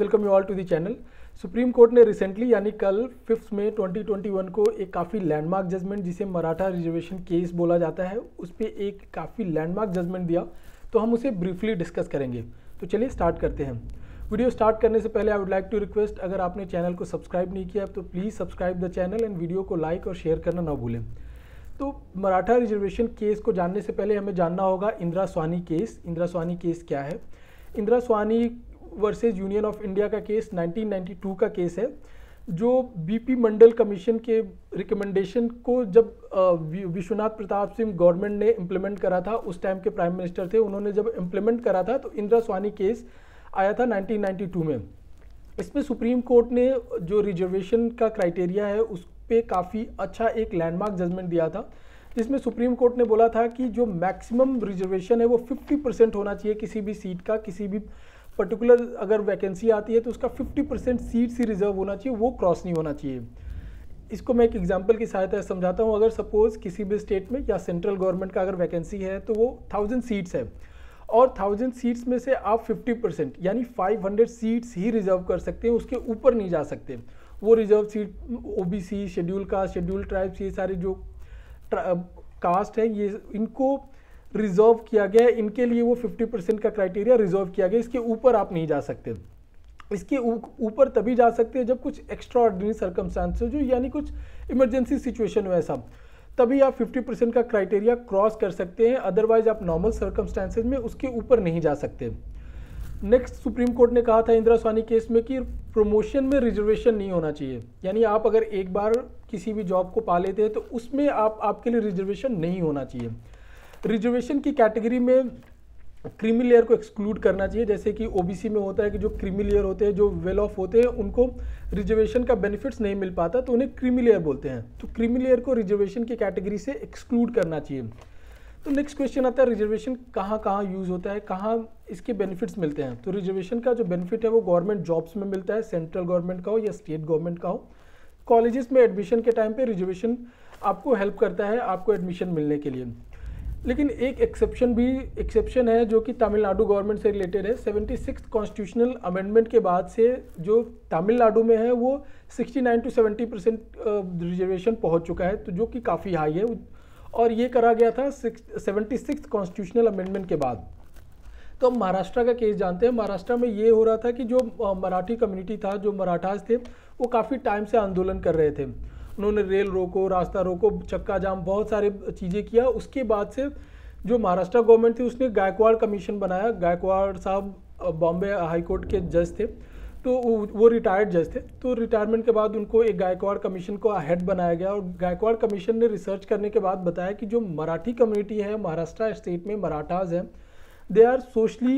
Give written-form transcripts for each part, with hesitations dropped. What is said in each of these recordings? Welcome you all to the channel. Supreme court ने recently यानी कल 5 मई 2021 को एक काफ़ी लैंडमार्क जजमेंट, जिसे मराठा रिजर्वेशन केस बोला जाता है, उस पर एक काफ़ी लैंडमार्क जजमेंट दिया, तो हम उसे ब्रीफली डिस्कस करेंगे। तो चलिए स्टार्ट करते हैं। वीडियो स्टार्ट करने से पहले I would like to request, अगर आपने चैनल को सब्सक्राइब नहीं किया तो please subscribe the channel and video को लाइक और शेयर करना ना भूलें। तो मराठा रिजर्वेशन केस को जानने से पहले हमें जानना होगा इंदिरा साहनी केस। इंदिरा साहनी केस क्या है? Indira Sahni versus union of India का केस 1992 का केस है, जो बीपी मंडल कमीशन के रिकमेंडेशन को जब विश्वनाथ प्रताप सिंह गवर्नमेंट ने इम्प्लीमेंट करा था, उस टाइम के प्राइम मिनिस्टर थे, उन्होंने जब इम्प्लीमेंट करा था तो इंदिरा साहनी केस आया था 1992 में। इसमें सुप्रीम कोर्ट ने जो रिजर्वेशन का क्राइटेरिया है उस पे काफ़ी अच्छा एक लैंडमार्क जजमेंट दिया था, जिसमें सुप्रीम कोर्ट ने बोला था कि जो मैक्सिमम रिजर्वेशन है वो 50% होना चाहिए किसी भी सीट का। किसी भी पर्टिकुलर अगर वैकेंसी आती है तो उसका 50% सीट ही रिजर्व होना चाहिए, वो क्रॉस नहीं होना चाहिए। इसको मैं एक एग्जांपल की सहायता से समझाता हूँ। अगर सपोज़ किसी भी स्टेट में या सेंट्रल गवर्नमेंट का अगर वैकेंसी है तो वो 1000 सीट्स है, और 1000 सीट्स में से आप 50% यानी 500 सीट्स ही रिजर्व कर सकते हैं, उसके ऊपर नहीं जा सकते। वो reserve seat OBC, schedule caste, schedule tribes, ये सारे जो कास्ट है, ये इनको रिजर्व किया गया है, इनके लिए वो 50% का क्राइटेरिया रिजर्व किया गया। इसके ऊपर आप नहीं जा सकते। इसके ऊपर तभी जा सकते हैं जब कुछ एक्स्ट्रा ऑर्डिनरी सर्कमस्टांसेस, जो यानी कुछ इमरजेंसी सिचुएशन हो ऐसा, तभी आप 50% का क्राइटेरिया क्रॉस कर सकते हैं। अदरवाइज आप नॉर्मल सर्कमस्टांसेस में उसके ऊपर नहीं जा सकते। नेक्स्ट सुप्रीम कोर्ट ने कहा था इंदिरा साहनी केस में कि प्रमोशन में रिजर्वेशन नहीं होना चाहिए, यानी आप अगर एक बार किसी भी जॉब को पा लेते हैं तो उसमें आपके लिए रिजर्वेशन नहीं होना चाहिए। रिजर्वेशन की कैटेगरी में क्रीमी लेयर को एक्सक्लूड करना चाहिए, जैसे कि ओबीसी में होता है कि जो क्रीमी लेयर होते हैं, जो वेल ऑफ होते हैं, उनको रिजर्वेशन का बेनिफिट्स नहीं मिल पाता तो उन्हें क्रीमी लेयर बोलते हैं। तो क्रीमी लेयर को रिजर्वेशन की कैटेगरी से एक्सक्लूड करना चाहिए। तो नेक्स्ट क्वेश्चन आता है रिजर्वेशन कहाँ कहाँ यूज़ होता है, कहाँ इसके बेनिफिट्स मिलते हैं। तो रिजर्वेशन का जो बेनिफिट है वो गवर्नमेंट जॉब्स में मिलता है, सेंट्रल गवर्नमेंट का हो या स्टेट गवर्नमेंट का हो। कॉलेजेस में एडमिशन के टाइम पे रिजर्वेशन आपको हेल्प करता है आपको एडमिशन मिलने के लिए। लेकिन एक एक्सेप्शन है जो कि तमिलनाडु गवर्नमेंट से रिलेटेड है। 76 कॉन्स्टिट्यूशनल अमेंडमेंट के बाद से जो तमिलनाडु में है वो 69 to 70% रिजर्वेशन पहुँच चुका है, तो जो कि काफ़ी हाई है, और ये करा गया था 76 कॉन्स्टिट्यूशनल अमेंडमेंट के बाद। तो हम महाराष्ट्र का केस जानते हैं। महाराष्ट्र में ये हो रहा था कि जो मराठी कम्युनिटी था, जो मराठास थे, वो काफ़ी टाइम से आंदोलन कर रहे थे। उन्होंने रेल रोको, रास्ता रोको, चक्का जाम, बहुत सारे चीज़ें किया। उसके बाद से जो महाराष्ट्र गवर्नमेंट थी उसने गायकवाड़ कमीशन बनाया। गायकवाड़ साहब बॉम्बे हाईकोर्ट के जज थे, तो वो रिटायर्ड जज थे। तो रिटायरमेंट के बाद उनको एक गायकवाड़ कमीशन को हेड बनाया गया, और गायकवाड़ कमीशन ने रिसर्च करने के बाद बताया कि जो मराठी कम्युनिटी है महाराष्ट्र स्टेट में, मराठास हैं, they are socially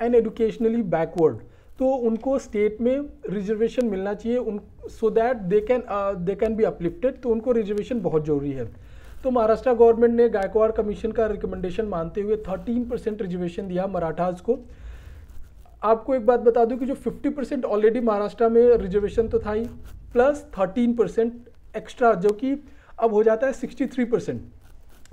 and educationally backward, तो उनको स्टेट में रिजर्वेशन मिलना चाहिए, उन so that they can be uplifted. तो उनको रिजर्वेशन बहुत ज़रूरी है। तो महाराष्ट्र गवर्नमेंट ने गायकवाड़ कमीशन का रिकमेंडेशन मानते हुए 13% रिजर्वेशन दिया मराठास को। आपको एक बात बता दूं कि जो 50% ऑलरेडी महाराष्ट्र में रिजर्वेशन तो था ही, प्लस 13% एक्स्ट्रा, जो कि अब हो जाता है 63%।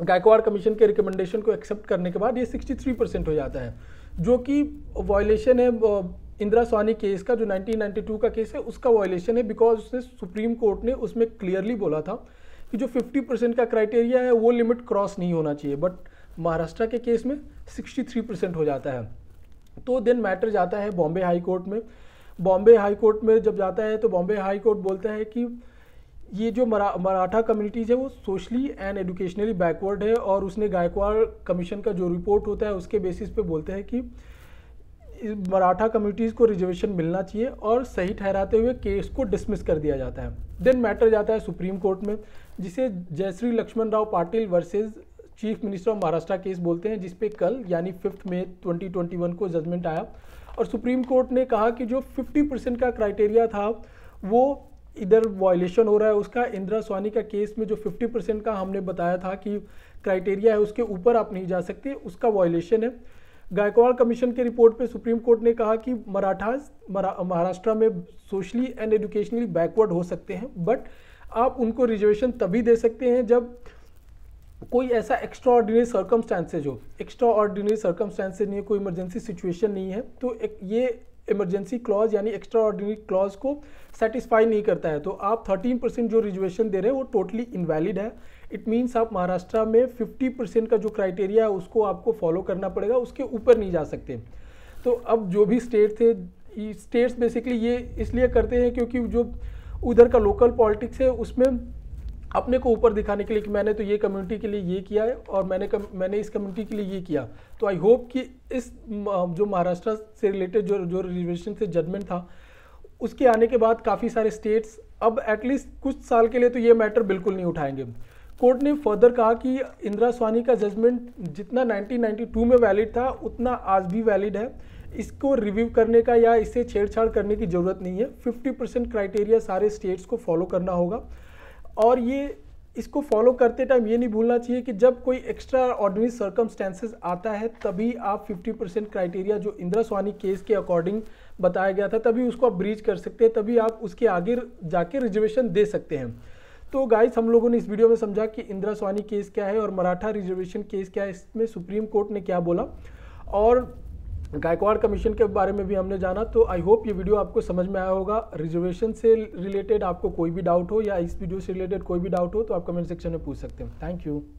गायकवाड़ कमीशन के रिकमेंडेशन को एक्सेप्ट करने के बाद ये 63% हो जाता है, जो कि वायलेशन है इंदिरा साहनी केस का, जो 1992 का केस है, उसका वायलेशन है। बिकॉज उसने सुप्रीम कोर्ट ने उसमें क्लियरली बोला था कि जो 50% का क्राइटेरिया है वो लिमिट क्रॉस नहीं होना चाहिए, बट महाराष्ट्र के केस में 63% हो जाता है। तो देन मैटर जाता है बॉम्बे हाई कोर्ट में। बॉम्बे हाई कोर्ट में जब जाता है तो बॉम्बे हाई कोर्ट बोलता है कि ये जो मराठा कम्युनिटीज़ है वो सोशली एंड एजुकेशनली बैकवर्ड है, और उसने गायकवाड़ कमीशन का जो रिपोर्ट होता है उसके बेसिस पे बोलते हैं कि मराठा कम्युनिटीज़ को रिजर्वेशन मिलना चाहिए, और सही ठहराते हुए केस को डिसमिस कर दिया जाता है। देन मैटर जाता है सुप्रीम कोर्ट में, जिसे Jayashree Laxman Rao Patil versus chief minister of Maharashtra case बोलते हैं, जिसपे कल यानी 5 मई 2021 को जजमेंट आया, और सुप्रीम कोर्ट ने कहा कि जो 50% का क्राइटेरिया था वो इधर वायलेशन हो रहा है उसका। इंदिरा साहनी का केस में जो 50% का हमने बताया था कि क्राइटेरिया है, उसके ऊपर आप नहीं जा सकते, उसका वायलेशन है। गायकवाड़ कमीशन के रिपोर्ट पे सुप्रीम कोर्ट ने कहा कि मराठास महाराष्ट्र में सोशली एंड एजुकेशनली बैकवर्ड हो सकते हैं, बट आप उनको रिजर्वेशन तभी दे सकते हैं जब कोई ऐसा एक्स्ट्रा ऑर्डिनरी सर्कमस्टांसेज हो। एक्स्ट्रा ऑर्डिनरी सर्कमस्टांसेज नहीं है, कोई इमरजेंसी सिचुएशन नहीं है, तो ये इमरजेंसी क्लॉज यानी एक्स्ट्रा ऑर्डिनरी क्लॉज को सेटिस्फाई नहीं करता है, तो आप 13% जो रिजर्वेशन दे रहे हैं वो टोटली इनवैलिड है। इट मीन्स आप महाराष्ट्र में 50% का जो क्राइटेरिया है उसको आपको फॉलो करना पड़ेगा, उसके ऊपर नहीं जा सकते। तो अब जो भी स्टेट थे, स्टेट्स बेसिकली ये इसलिए करते हैं क्योंकि जो उधर का लोकल पॉलिटिक्स है उसमें अपने को ऊपर दिखाने के लिए कि मैंने तो ये कम्युनिटी के लिए ये किया है और मैंने इस कम्युनिटी के लिए ये किया। तो आई होप कि इस जो महाराष्ट्र से रिलेटेड जो रिजर्वेशन से जजमेंट था उसके आने के बाद काफ़ी सारे स्टेट्स अब एटलीस्ट कुछ साल के लिए तो ये मैटर बिल्कुल नहीं उठाएंगे। कोर्ट ने फर्दर कहा कि इंदिरा साहनी का जजमेंट जितना 1992 में वैलिड था उतना आज भी वैलिड है, इसको रिव्यू करने का या इससे छेड़छाड़ करने की ज़रूरत नहीं है। 50% क्राइटेरिया सारे स्टेट्स को फॉलो करना होगा और ये इसको फॉलो करते टाइम ये नहीं भूलना चाहिए कि जब कोई एक्स्ट्रा ऑर्डिनरी सर्कमस्टेंसेज आता है तभी आप 50% क्राइटेरिया जो इंदिरा साहनी केस के अकॉर्डिंग बताया गया था तभी उसको आप ब्रीच कर सकते हैं, तभी आप उसके आगे जाके रिजर्वेशन दे सकते हैं। तो गाइस, हम लोगों ने इस वीडियो में समझा कि इंदिरा साहनी केस क्या है और मराठा रिजर्वेशन केस क्या है, इसमें सुप्रीम कोर्ट ने क्या बोला और गायकवाड़ कमीशन के बारे में भी हमने जाना। तो आई होप ये वीडियो आपको समझ में आया होगा। रिजर्वेशन से रिलेटेड आपको कोई भी डाउट हो या इस वीडियो से रिलेटेड कोई भी डाउट हो तो आप कमेंट सेक्शन में पूछ सकते हैं। Thank you.